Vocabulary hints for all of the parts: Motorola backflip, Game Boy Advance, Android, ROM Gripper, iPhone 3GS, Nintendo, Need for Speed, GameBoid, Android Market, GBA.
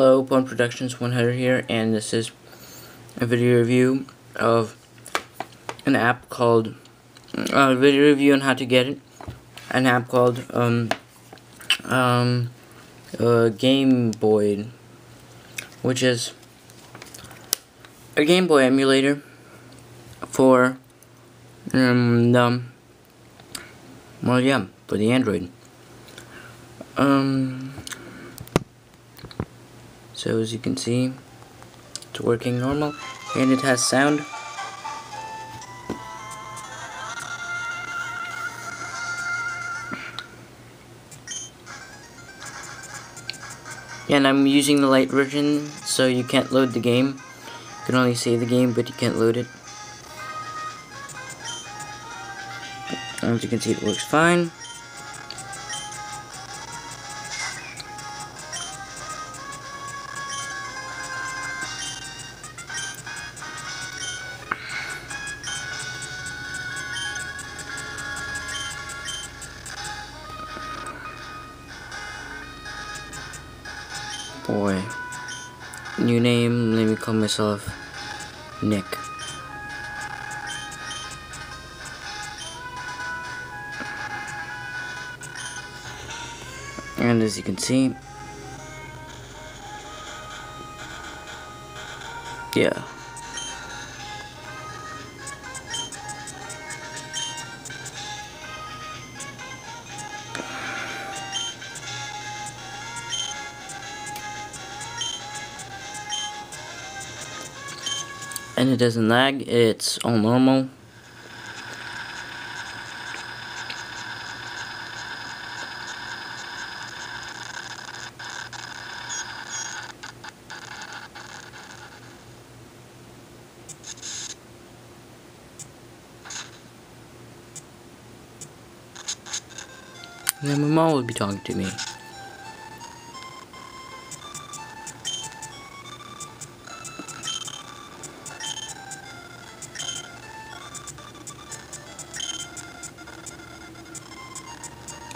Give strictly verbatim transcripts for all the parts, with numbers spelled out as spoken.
Hello, Bone Productions one hundred here, and this is a video review of an app called uh, a video review on how to get it. An app called um um uh, GameBoid, which is a Game Boy emulator for um, um well yeah for the Android. Um. So as you can see, it's working normal, and it has sound. And I'm using the light version, so you can't load the game. You can only save the game, but you can't load it. As you can see, it works fine. Boy. New name, let me call myself Nick. And as you can see, yeah. And it doesn't lag, it's all normal. And then my mom will be talking to me.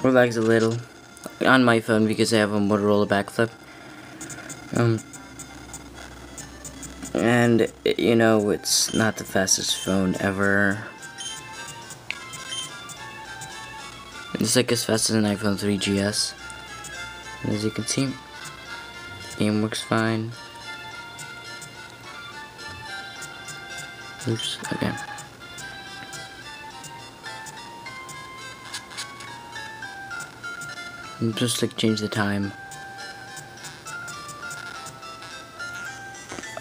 It lags a little on my phone because I have a Motorola backflip, um, and you know it's not the fastest phone ever. It's like as fast as an iPhone three G S. And as you can see, the game works fine. Oops. Okay. Just like change the time.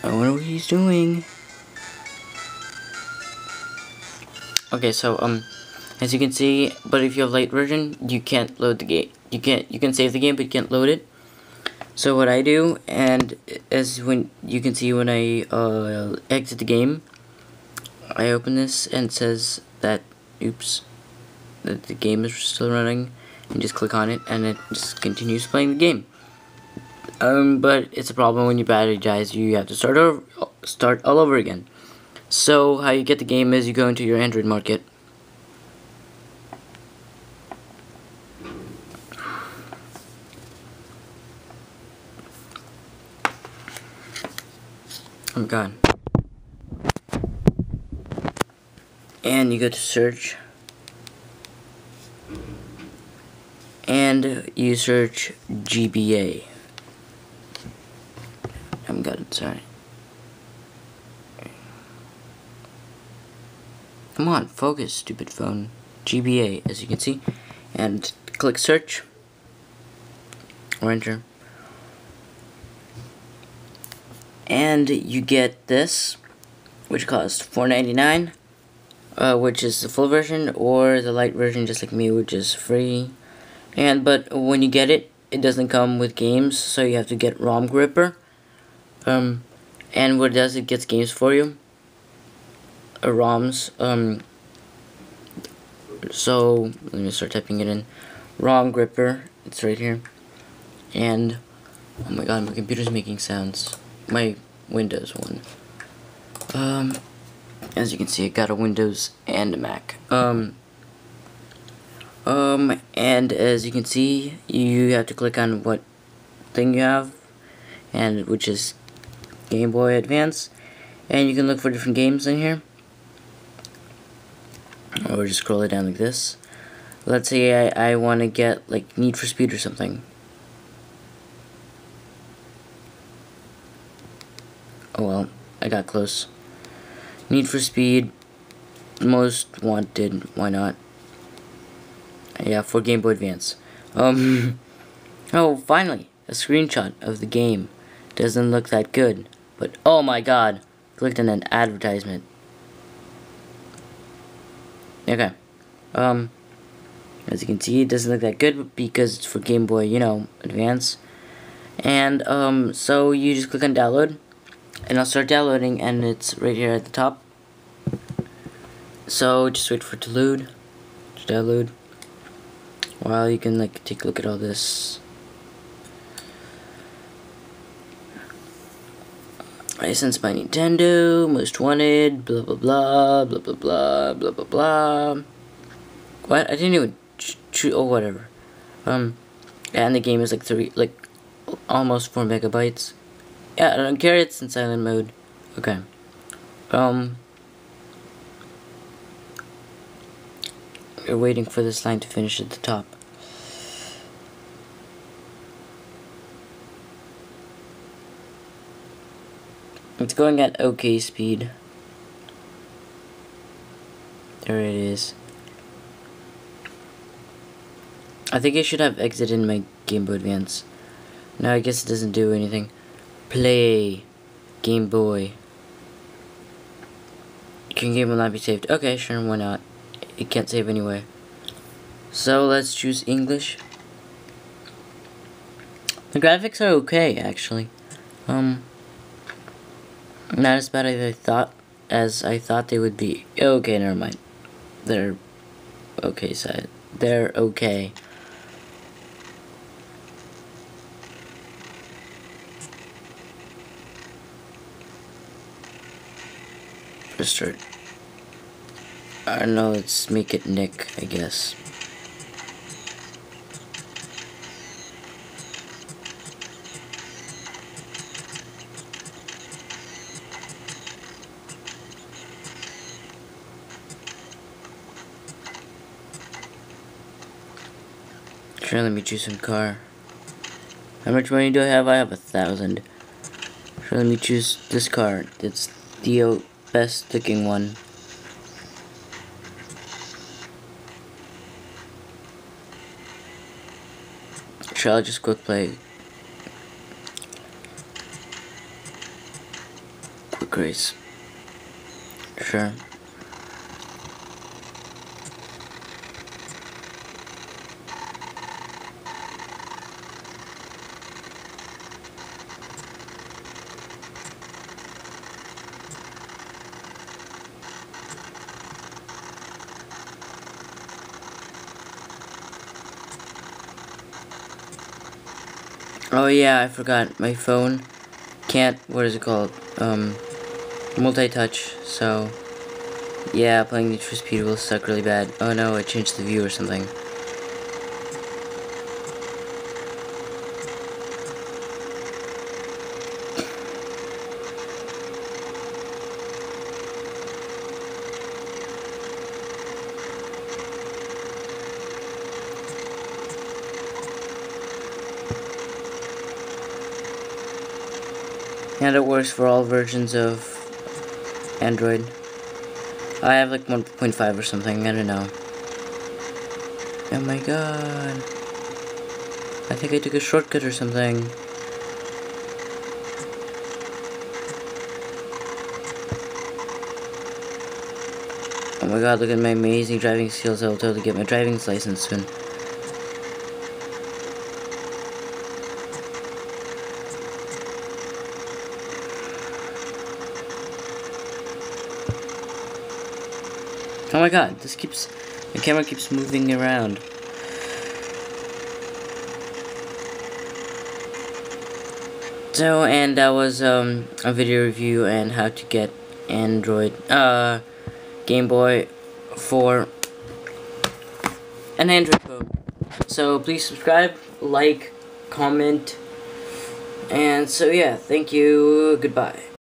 I wonder what he's doing. Okay, so um, as you can see, but if you have light version, you can't load the game. You can't. You can save the game, but you can't load it. So what I do, and as when you can see when I uh, exit the game, I open this and it says that oops, that the game is still running. And just click on it and it just continues playing the game. Um, but it's a problem when your battery dies, you have to start over, start all over again. So how you get the game is you go into your Android Market. I'm gone. And you go to search. And you search G B A. I haven't got it, sorry. Come on, focus, stupid phone. G B A, as you can see. And click search. Or enter. And you get this, which costs four ninety-nine, uh, which is the full version, or the light version, just like me, which is free. And but when you get it, it doesn't come with games, so you have to get ROM Gripper. Um, and what it does, it gets games for you, uh, ROMs. Um, so let me start typing it in. ROM Gripper, it's right here. And oh my God, my computer's making sounds. My Windows one. Um, as you can see, I got a Windows and a Mac. Um. Um, and as you can see, you have to click on what thing you have, and which is Game Boy Advance, and you can look for different games in here, or just scroll it down like this. Let's say I, I want to get like Need for Speed or something. Oh well, I got close. Need for Speed, Most Wanted, why not? Yeah, for Game Boy Advance. Um, oh, finally, a screenshot of the game. Doesn't look that good, but oh my god, clicked on an advertisement. Okay, um, as you can see, it doesn't look that good because it's for Game Boy, you know, Advance. And, um, so you just click on download, and I'll start downloading, and it's right here at the top. So, just wait for it to load, to download. While you can, like, take a look at all this. Licensed by Nintendo, Most Wanted, blah blah blah, blah blah blah, blah blah blah. What? I didn't even choose, oh whatever. Um, and the game is like three, like, almost four megabytes. Yeah, I don't care, it's in silent mode. Okay. Um. We're waiting for this line to finish at the top. It's going at okay speed. There it is. I think I should have exited my Game Boy Advance. No, I guess it doesn't do anything. Play Game Boy. Can game will not be saved? Okay, sure, why not? It can't save anyway. So let's choose English. The graphics are okay, actually. Um, not as bad as I thought as I thought they would be. Okay, never mind. They're okay side. They're okay. Let's start. I don't know, let's make it Nick, I guess. Sure, let me choose some car. How much money do I have? I have a thousand. Sure, let me choose this car. It's the best looking one. Shall I just quick play? Quick race. Sure. Oh yeah, I forgot, my phone can't, what is it called, um, multi-touch, so, yeah, playing Need for Speed will suck really bad. Oh no, I changed the view or something. And it works for all versions of Android. I have like one point five or something, I don't know. Oh my god. I think I took a shortcut or something. Oh my god, look at my amazing driving skills. I will totally get my driving license soon. Oh my god, this keeps, the camera keeps moving around. So, and that was um, a video review on how to get Android, uh, Game Boy for an Android phone. So please subscribe, like, comment, And so yeah, thank you, goodbye.